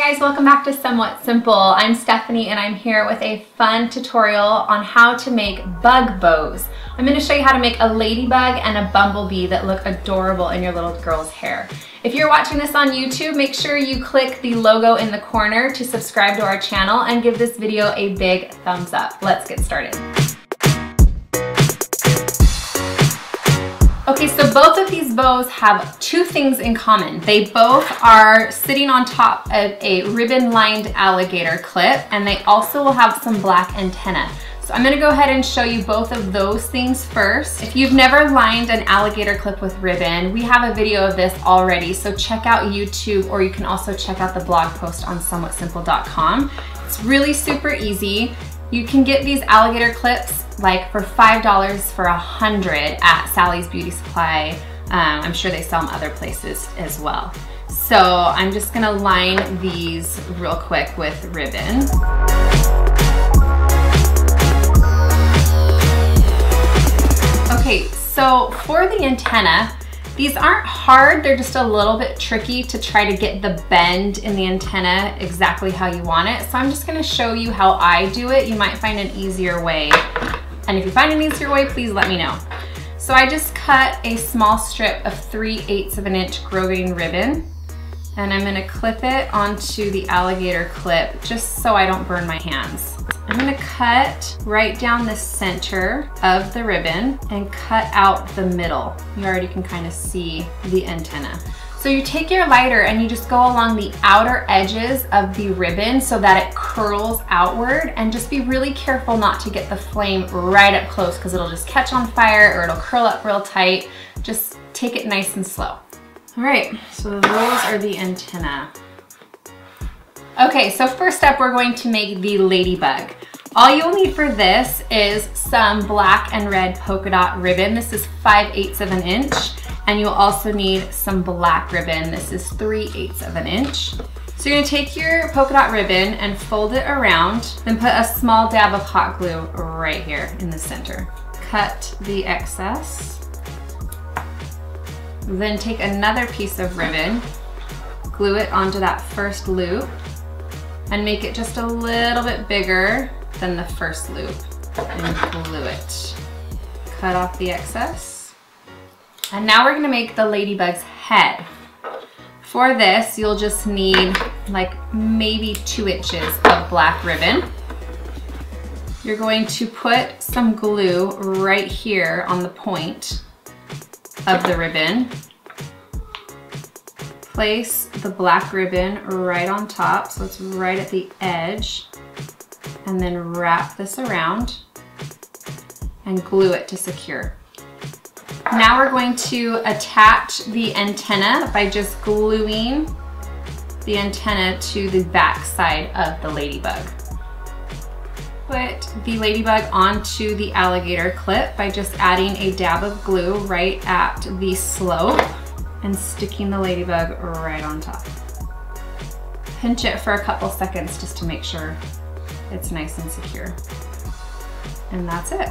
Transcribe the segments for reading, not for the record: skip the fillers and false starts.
Hey guys, welcome back to Somewhat Simple. I'm Stephanie and I'm here with a fun tutorial on how to make bug bows. I'm going to show you how to make a ladybug and a bumblebee that look adorable in your little girl's hair. If you're watching this on YouTube, make sure you click the logo in the corner to subscribe to our channel and give this video a big thumbs up. Let's get started. Okay, so both of these bows have two things in common. They both are sitting on top of a ribbon-lined alligator clip, and they also will have some black antenna. So I'm gonna go ahead and show you both of those things first. If you've never lined an alligator clip with ribbon, we have a video of this already, so check out YouTube, or you can also check out the blog post on somewhatsimple.com. It's really super easy. You can get these alligator clips like for $5 for 100 at Sally's Beauty Supply. I'm sure they sell them other places as well. So I'm just gonna line these real quick with ribbon. Okay, so for the antenna, these aren't hard, they're just a little bit tricky to try to get the bend in the antenna exactly how you want it. So I'm just gonna show you how I do it. You might find an easier way. And if you find an easier way, please let me know. So I just cut a small strip of 3/8 of an inch grosgrain ribbon, and I'm gonna clip it onto the alligator clip just so I don't burn my hands. I'm gonna cut right down the center of the ribbon and cut out the middle. You already can kind of see the antenna. So you take your lighter and you just go along the outer edges of the ribbon so that it curls outward, and just be really careful not to get the flame right up close because it'll just catch on fire or it'll curl up real tight. Just take it nice and slow. All right, so those are the antenna. Okay, so first up, we're going to make the ladybug. All you'll need for this is some black and red polka dot ribbon. This is 5/8 of an inch. And you'll also need some black ribbon. This is 3/8 of an inch. So you're gonna take your polka dot ribbon and fold it around, then put a small dab of hot glue right here in the center. Cut the excess. Then take another piece of ribbon, glue it onto that first loop, and make it just a little bit bigger than the first loop and glue it. Cut off the excess. And now we're gonna make the ladybug's head. For this, you'll just need like maybe 2 inches of black ribbon. You're going to put some glue right here on the point of the ribbon. Place the black ribbon right on top, so it's right at the edge, and then wrap this around and glue it to secure. Now we're going to attach the antenna by just gluing the antenna to the back side of the ladybug. Put the ladybug onto the alligator clip by just adding a dab of glue right at the slope and sticking the ladybug right on top. Pinch it for a couple seconds just to make sure it's nice and secure. And that's it.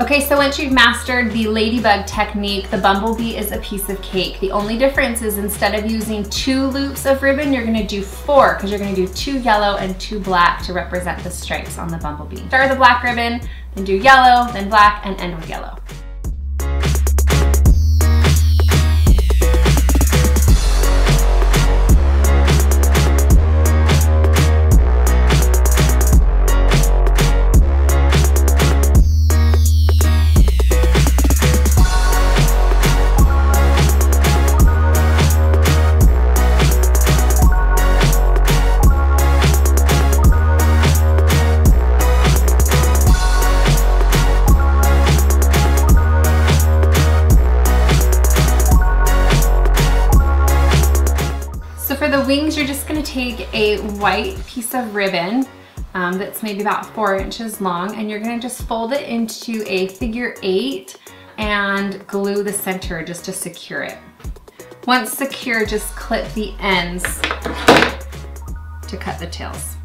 Okay, so once you've mastered the ladybug technique, the bumblebee is a piece of cake. The only difference is instead of using 2 loops of ribbon, you're gonna do 4, because you're gonna do 2 yellow and 2 black to represent the stripes on the bumblebee. Start with the black ribbon, then do yellow, then black, and end with yellow. For the wings, you're just gonna take a white piece of ribbon that's maybe about 4 inches long, and you're gonna just fold it into a figure 8 and glue the center just to secure it. Once secure, just clip the ends to cut the tails,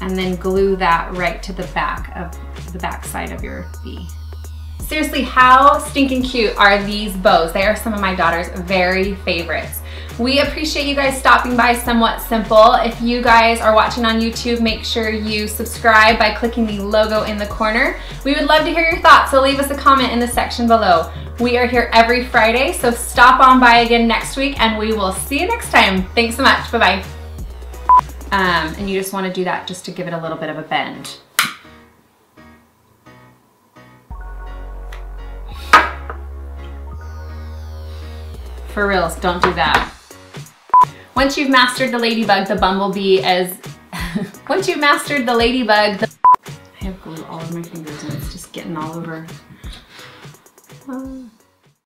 and then glue that right to the back of the back side of your bee. Seriously, how stinking cute are these bows? They are some of my daughter's very favorites. We appreciate you guys stopping by Somewhat Simple. If you guys are watching on YouTube, make sure you subscribe by clicking the logo in the corner. We would love to hear your thoughts, so leave us a comment in the section below. We are here every Friday, so stop on by again next week and we will see you next time. Thanks so much. Bye-bye. And you just want to do that just to give it a little bit of a bend. For reals, don't do that. Once you've mastered the ladybug, the bumblebee is... Once you've mastered the ladybug, the... I have glue all over my fingers and it's just getting all over.